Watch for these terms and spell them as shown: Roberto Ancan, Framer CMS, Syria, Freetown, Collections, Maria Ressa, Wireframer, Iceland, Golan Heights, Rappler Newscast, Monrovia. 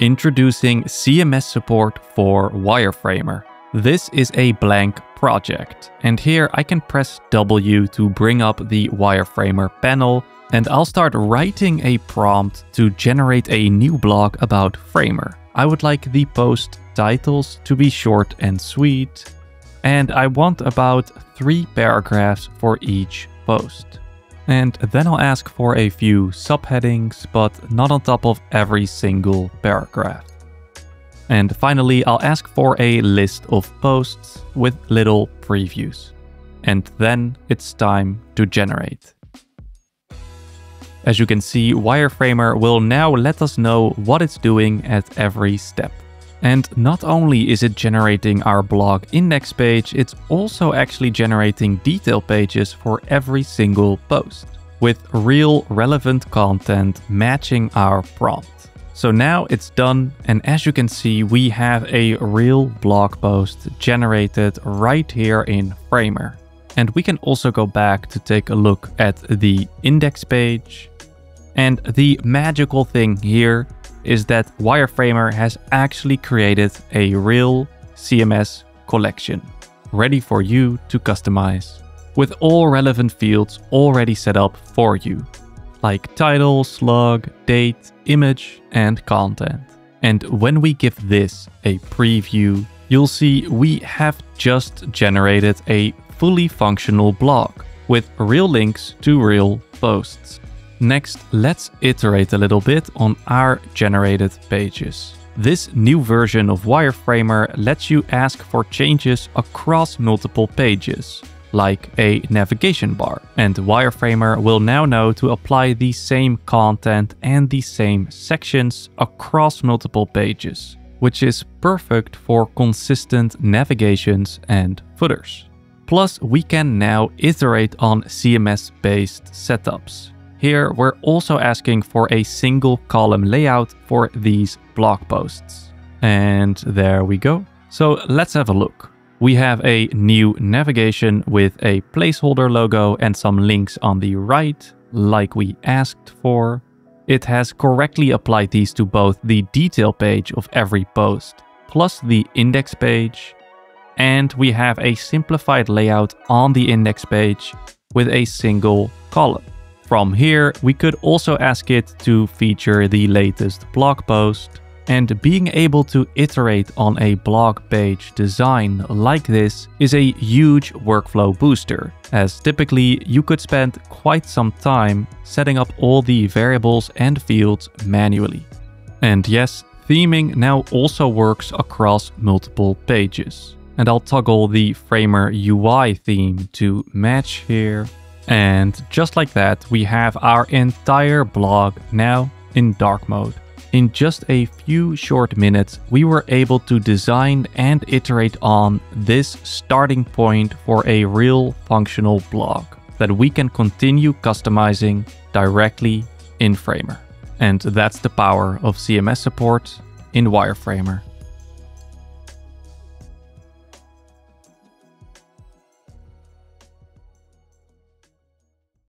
Introducing CMS support for Wireframer. This is a blank project, and here I can press W to bring up the Wireframer panel, and I'll start writing a prompt to generate a new blog about Framer. I would like the post titles to be short and sweet, and I want about 3 paragraphs for each post. And then I'll ask for a few subheadings, but not on top of every single paragraph. And finally, I'll ask for a list of posts with little previews. And then it's time to generate. As you can see, Wireframer will now let us know what it's doing at every step. And not only is it generating our blog index page, it's also actually generating detail pages for every single post, with real relevant content matching our prompt. So now it's done, and as you can see, we have a real blog post generated right here in Framer. And we can also go back to take a look at the index page. And the magical thing here is that Wireframer has actually created a real CMS collection, ready for you to customize, with all relevant fields already set up for you, like title, slug, date, image, and content. And when we give this a preview, you'll see we have just generated a fully functional blog with real links to real posts. Next, let's iterate a little bit on our generated pages. This new version of Wireframer lets you ask for changes across multiple pages, like a navigation bar. And Wireframer will now know to apply the same content and the same sections across multiple pages, which is perfect for consistent navigations and footers. Plus, we can now iterate on CMS-based setups. Here, we're also asking for a single column layout for these blog posts. And there we go. So let's have a look. We have a new navigation with a placeholder logo and some links on the right, like we asked for. It has correctly applied these to both the detail page of every post, plus the index page. And we have a simplified layout on the index page with a single column. From here, we could also ask it to feature the latest blog post, and being able to iterate on a blog page design like this is a huge workflow booster, as typically you could spend quite some time setting up all the variables and fields manually. And yes, theming now also works across multiple pages. And I'll toggle the Framer UI theme to match here. And just like that, we have our entire blog now in dark mode. In just a few short minutes, we were able to design and iterate on this starting point for a real functional blog that we can continue customizing directly in Framer. And that's the power of CMS support in Wireframer.